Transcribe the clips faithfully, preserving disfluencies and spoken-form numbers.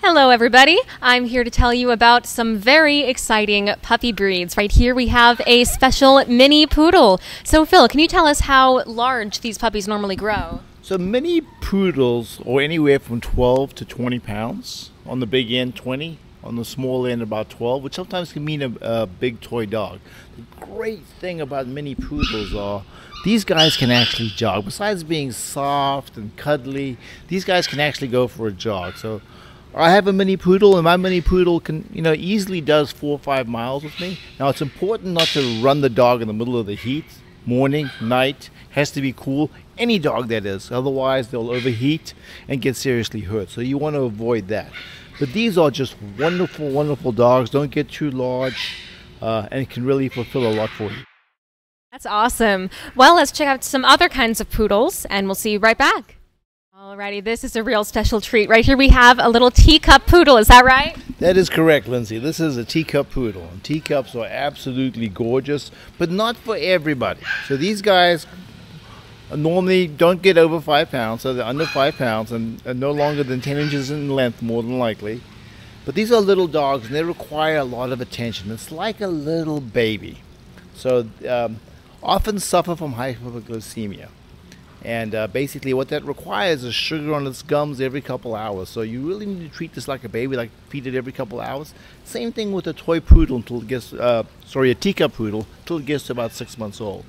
Hello everybody, I'm here to tell you about some very exciting puppy breeds. Right here we have a special mini poodle. So Phil, can you tell us how large these puppies normally grow? So mini poodles are anywhere from twelve to twenty pounds, on the big end twenty, on the small end about twelve, which sometimes can mean a, a big toy dog. The great thing about mini poodles are these guys can actually jog. Besides being soft and cuddly, these guys can actually go for a jog. So I have a mini poodle, and my mini poodle can, you know, easily does four or five miles with me. Now, it's important not to run the dog in the middle of the heat, morning, night. Has to be cool, any dog that is. Otherwise, they'll overheat and get seriously hurt. So you want to avoid that. But these are just wonderful, wonderful dogs. Don't get too large, uh, and can really fulfill a lot for you. That's awesome. Well, let's check out some other kinds of poodles, and we'll see you right back. Alrighty, this is a real special treat. Right here we have a little teacup poodle, is that right? That is correct, Lindsay. This is a teacup poodle. And teacups are absolutely gorgeous, but not for everybody. So these guys normally don't get over five pounds, so they're under five pounds and, and no longer than ten inches in length, more than likely. But these are little dogs and they require a lot of attention. It's like a little baby. So um, often suffer from hypoglycemia. And uh, basically what that requires is sugar on its gums every couple hours. So you really need to treat this like a baby, like feed it every couple hours. Same thing with a toy poodle until it gets, uh, sorry, a teacup poodle until it gets to about six months old.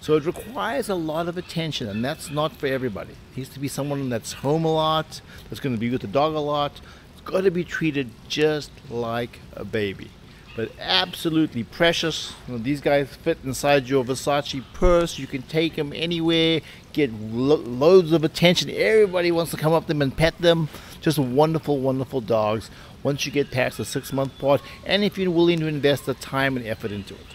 So it requires a lot of attention, and that's not for everybody. It needs to be someone that's home a lot, that's going to be with the dog a lot. It's got to be treated just like a baby. But absolutely precious. You know, these guys fit inside your Versace purse. You can take them anywhere, get lo loads of attention. Everybody wants to come up to them and pet them. Just wonderful, wonderful dogs once you get past the six-month part, and if you're willing to invest the time and effort into it.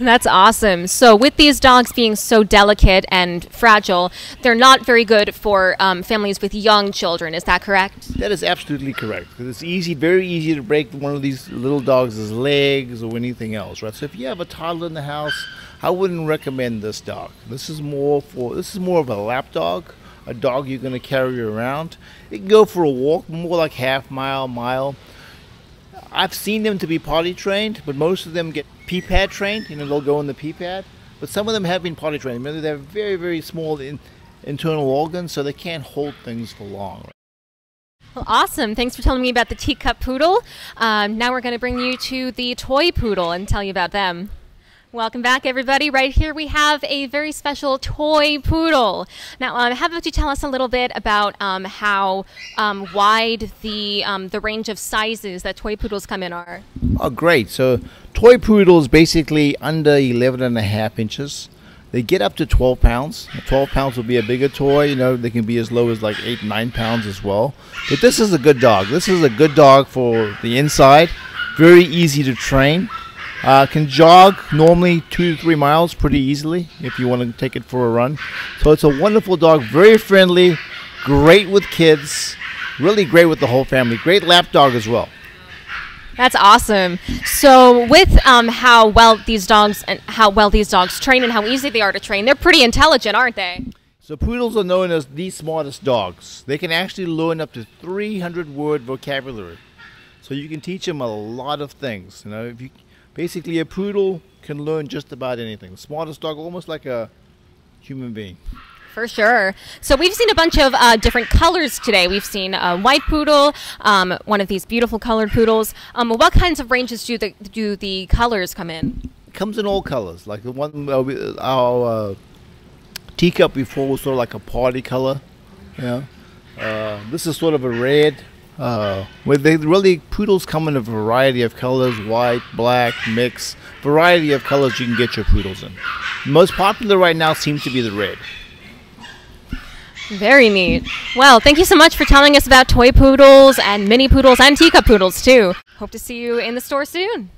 That's awesome. So with these dogs being so delicate and fragile, they're not very good for um, families with young children. Is that correct? That is absolutely correct. It's easy, very easy to break one of these little dogs' legs or anything else, right? So if you have a toddler in the house, I wouldn't recommend this dog. This is more for, this is more of a lap dog, a dog you're going to carry around. It can go for a walk, more like half mile, mile. I've seen them to be potty trained, but most of them get pee pad trained. You know, they'll go in the pee pad. But some of them have been potty trained. Remember, they have very, very small in, internal organs, so they can't hold things for long. Well, awesome. Thanks for telling me about the teacup poodle. Um, now we're going to bring you to the toy poodle and tell you about them. Welcome back, everybody. Right here we have a very special toy poodle. Now, um, how about you tell us a little bit about um, how um, wide the um, the range of sizes that toy poodles come in are? Oh, great. So toy poodles basically under eleven and a half inches. They get up to twelve pounds. twelve pounds will be a bigger toy. You know, they can be as low as like eight, nine pounds as well. But this is a good dog. This is a good dog for the inside. Very easy to train. Uh, can jog normally two to three miles pretty easily if you want to take it for a run. So it's a wonderful dog, very friendly, great with kids, really great with the whole family. Great lap dog as well. That's awesome. So with um, how well these dogs and how well these dogs train and how easy they are to train, they're pretty intelligent, aren't they? So poodles are known as the smartest dogs. They can actually learn up to three hundred word vocabulary. So you can teach them a lot of things. You know, if you basically, a poodle can learn just about anything. The smartest dog, almost like a human being. For sure. So we've seen a bunch of uh, different colors today. We've seen a white poodle, um, one of these beautiful colored poodles. Um, what kinds of ranges do the, do the colors come in? It comes in all colors. Like the one, uh, we, our uh, teacup before was sort of like a party color. You know? uh, this is sort of a red. Uh, where they really, poodles come in a variety of colors, white, black, mix, variety of colors you can get your poodles in. Most popular right now seems to be the red. Very neat. Well, thank you so much for telling us about toy poodles and mini poodles and teacup poodles too. Hope to see you in the store soon.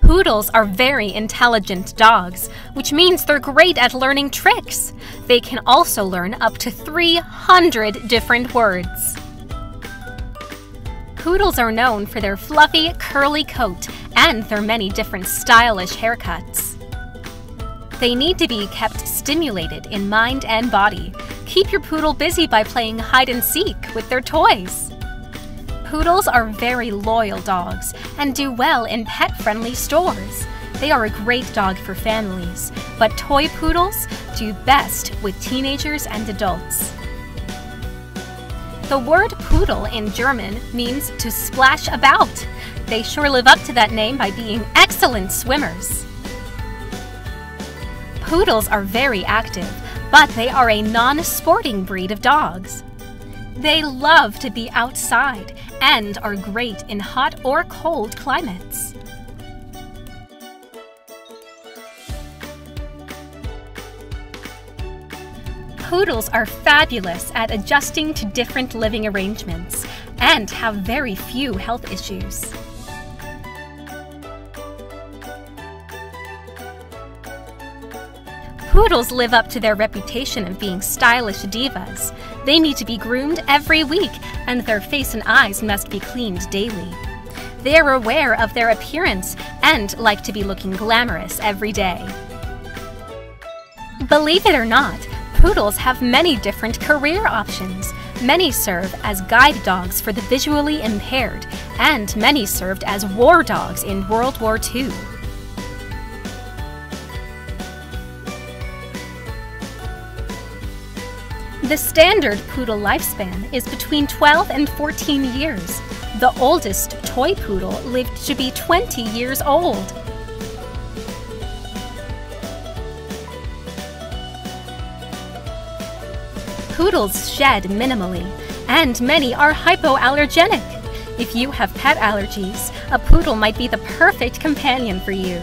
Poodles are very intelligent dogs, which means they're great at learning tricks. They can also learn up to three hundred different words. Poodles are known for their fluffy, curly coat and their many different stylish haircuts. They need to be kept stimulated in mind and body. Keep your poodle busy by playing hide and seek with their toys. Poodles are very loyal dogs and do well in pet-friendly stores. They are a great dog for families, but toy poodles do best with teenagers and adults. The word poodle in German means to splash about. They sure live up to that name by being excellent swimmers. Poodles are very active, but they are a non-sporting breed of dogs. They love to be outside and are great in hot or cold climates. Poodles are fabulous at adjusting to different living arrangements and have very few health issues. Poodles live up to their reputation of being stylish divas. They need to be groomed every week, and their face and eyes must be cleaned daily. They are aware of their appearance and like to be looking glamorous every day. Believe it or not, poodles have many different career options. Many serve as guide dogs for the visually impaired, and many served as war dogs in World War Two. The standard poodle lifespan is between twelve and fourteen years. The oldest toy poodle lived to be twenty years old. Poodles shed minimally, and many are hypoallergenic. If you have pet allergies, a poodle might be the perfect companion for you.